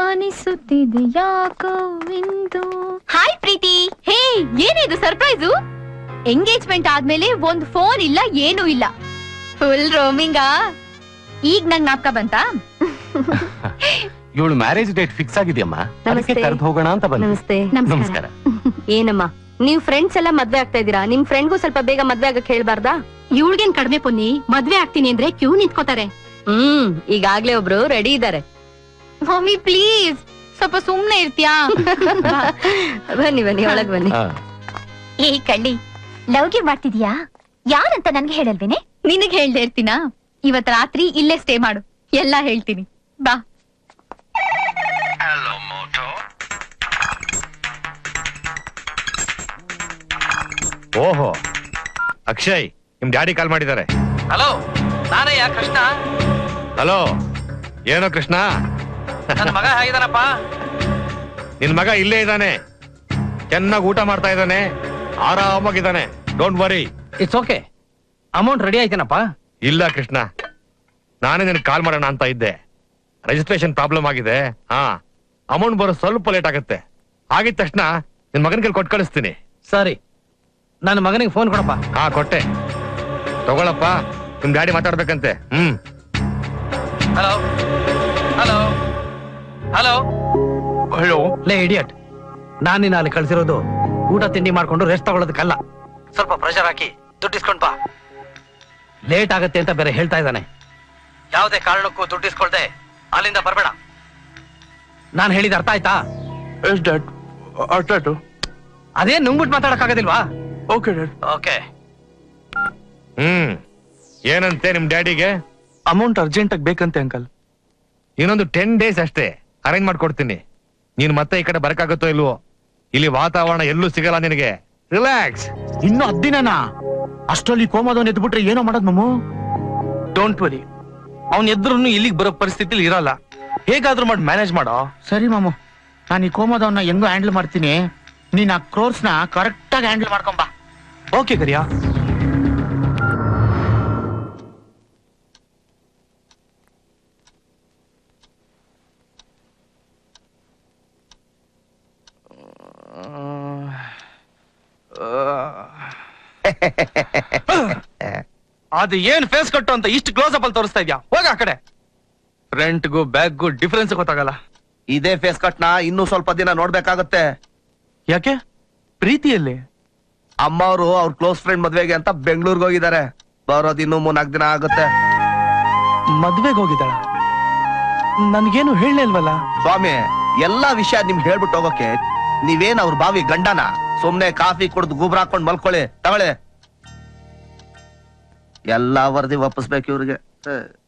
हाय प्रीति हे ये surprise engagement आदमेले phone इल्ला येनु इल्ला फुल रोमिंग ಈಗ ನನಗೆ ನಾಪಕ ಬಂತ ಇವಳು ಮ್ಯಾರೇಜ್ ಡೇಟ್ ಫಿಕ್ಸ್ ಆಗಿದೆ ಅಮ್ಮ ಅದಕ್ಕೆ ಕರೆದು ಹೋಗೋಣ ಅಂತ ಬಂದೆ ನಮಸ್ತೆ ನಮಸ್ಕಾರ ಏನಮ್ಮ ನೀವು ಫ್ರೆಂಡ್ಸ್ ಎಲ್ಲ ಮದುವೆ ಆಗ್ತಾ ಇದ್ದೀರಾ ನಿಮ್ಮ ಫ್ರೆಂಡ್ ಗೂ ಸ್ವಲ್ಪ ಬೇಗ ಮದುವೆ ಆಗಕ್ಕೆ ಹೇಳಬಾರ್ದಾ ಇವಳಿಗೇನ್ ಕಡಿಮೆ ಪೊನ್ನಿ ಮದುವೆ ಆಗ್ತೀನಿ ಅಂದ್ರೆ ಕ್ಯೂ ನಿಂತ್ಕೋತಾರೆ ಈಗಾಗ್ಲೇ ಒಬ್ರು ರೆಡಿ ಇದ್ದಾರೆ ಮಮ್ಮಿ ಪ್ಲೀಸ್ ಸ್ವಲ್ಪ ಸುಮ್ಮನೆ ಇರ್ತೀಯಾ ಬನ್ನಿ ಬನ್ನಿ ಒಳಗೆ ಬನ್ನಿ ಏ ಕಳ್ಳಿ ಲವ್ಗೆ ಮಾಡ್ತಿದೀಯಾ ಯಾರಂತ ನನಗೆ ಹೇಳಲ್ವೇನೆ ನಿನಗೆ ಹೇಳ್ದೇ ಇರ್ತೀನಾ इवत रात्रि इल्ले स्टे माडु एल्ल हेळ्तीनि बा हेलो मोटो ओहो अक्षय निम्म ड्याडी कॉल माडिदारे हेलो नाने या कृष्ण हेलो येनो कृष्ण नन्न मग हेगिदानप्पा निन्न मग इल्ले इदाने चेन्नागि ऊट माड्ता इदाने आरामागि इदाने don't worry it's okay amount ready आयितेनप्पा ಇಲ್ಲ ಕೃಷ್ಣ ನಾನೇ ನಿನಗೆ ಕಾಲ್ ಮಾಡೋಣ ಅಂತ ಇದ್ದೆ ರಿಜಿಸ್ಟ್ರೇಷನ್ ಪ್ರಾಬ್ಲಮ್ ಆಗಿದೆ ಹಾ ಅಮೌಂಟ್ ಬರೋ ಸ್ವಲ್ಪ ಲೇಟ್ ಆಗುತ್ತೆ ಆಗಿದ ತಕ್ಷಣ ನಿನ್ನ ಮಗನ ಕೈಲಿ ಕೊಟ್ಟು ಕಳಿಸ್ತೀನಿ ಸರಿ ನನ್ನ ಮಗನಿಗೆ ಫೋನ್ ಕೊಡಪ್ಪ ಹಾ ಕೊಟ್ಟೆ ತಗೊಳ್ಳಪ್ಪ ನಿಮ್ಮ ಗಾಡಿ ಮಾತಾಡಬೇಕಂತೆ ಹಲೋ ಹಲೋ ಹಲೋ ಹಲೋ ಲೇ ಇಡಿಯಟ್ ನಾನು ನಿನ್ನ ಅಲ್ಲಿ ಕಳಿಸಿರೋದು ಊಟ ತಿಂಡಿ ಮಾಡ್ಕೊಂಡು ರೆಸ್ಟ್ ತಗೊಳ್ಳೋದಕ್ಕಲ್ಲ ಸ್ವಲ್ಪ ಪ್ರೆಷರ್ ಹಾಕಿ ದುಡ್ಡು ಇಸ್ಕೊಂಡು ಬಾ लेट आगते बेरे हेल्ता यावदे कारणक्कू दुड्डु इस्कोळ्ळदे अल्लिंद बरबेड नानु हेळिद अर्थ आयता यस डैड अर्थ आयतु अदे नुंगिबिट्टु माताडक्कागदिल्वा ओके डैड ओके ಏನಂತೆ ನಿಮ್ಮ ಡ್ಯಾಡಿಗೆ ಅಮೌಂಟ್ ಅರ್ಜೆಂಟ್ ಆಗಿ ಬೇಕಂತೆ ಅಂಕಲ್ ಇನ್ನೊಂದು 10 ಡೇಸ್ ಅಷ್ಟೇ ಅರೇಂಜ್ ಮಾಡ್ಕೊಡ್ತೀನಿ ನೀನು ಮತ್ತೆ ಈ ಕಡೆ ಬರಕಾಗುತ್ತೋ ಇಲ್ಲವೋ ಇಲ್ಲಿ ವಾತಾವರಣ ಎಲ್ಲೂ ಸಿಗಲ್ಲ ನಿನಗೆ ರಿಲ್ಯಾಕ್ಸ್ ಇನ್ನು 10 ದಿನನಾ ಅಷ್ಟರಲ್ಲಿ ಕೋಮದವನ್ನ ಎದ್ಬಿಟ್ರೆ ಏನೋ ಮಾಡೋದು ಮಮ್ಮು ಡೋಂಟ್ ವರಿ ಅವನ ಎದ್ರೂನು ಇಲ್ಲಿಗೆ ಬರೋ ಪರಿಸ್ಥಿತಿಲಿ ಇರಲ್ಲ ಹೇಗಾದರೂ ಮಾಡಿ ಮ್ಯಾನೇಜ್ ಮಾಡೋ ಸರಿ ಮಮ್ಮು ನಾನು ಈ ಕೋಮದವನ್ನ ಹೆಂಗೋ ಹ್ಯಾಂಡಲ್ ಮಾಡ್ತೀನಿ ನೀನು ಆ ಕ್ರೋರ್ಸ್ ನ ಕರೆಕ್ಟ್ ಆಗಿ ಹ್ಯಾಂಡಲ್ ಮಾಡ್ಕೊಂಬಾ ಓಕೆ ಕರಿಯಾ ಅದು ಏನು ಫೇಸ್ ಕಟ್ ಅಂತ ಇಷ್ಟು ಕ್ಲೋಸ್ ಅಪ್ ಅಲ್ಲಿ ತೋರಿಸ್ತಾ ಇದ್ಯಾ ಹೋಗ ಆ ಕಡೆ front go back go difference ಗೊತ್ತಾಗಲ್ಲ ಇದೇ ಫೇಸ್ ಕಟ್ ನಾ ಇನ್ನು ಸ್ವಲ್ಪ ದಿನ ನೋಡಬೇಕಾಗುತ್ತೆ ಯಾಕೆ ಪ್ರೀತಿಯಲ್ಲಿ ಅಮ್ಮ ಅವರು ಅವರ ಕ್ಲೋಸ್ ಫ್ರೆಂಡ್ ಮದುವೆಗೆ ಅಂತ ಬೆಂಗಳೂರಿಗೆ ಹೋಗಿದ್ದಾರೆ ಬರೋದು ಇನ್ನು 3-4 ದಿನ ಆಗುತ್ತೆ ಮದುವೆಗೆ ಹೋಗಿದ್ದಾಳ ನನಗೇನು ಹೇಳಲಿಲ್ಲವಲ್ಲ ಸ್ವಾಮಿ ಎಲ್ಲಾ ವಿಷಯ ನಿಮಗೆ ಹೇಳಿಬಿಟ್ಟು ಹೋಗೋಕೆ ನೀವೇನ ಅವರ ಬಾವಿ ಗಂಡನ ಸುಮ್ಮನೆ ಕಾಫಿ ಕುಡಿದು ಗುಬ್ರ ಹಾಕೊಂಡು ಮಲ್ಕೊಳ್ಳಿ ತಗೊಳ್ಳಿ ಎಲ್ಲ ವರದಿ ವಾಪಸ್ ಬೇಕು ಇವರಿಗೆ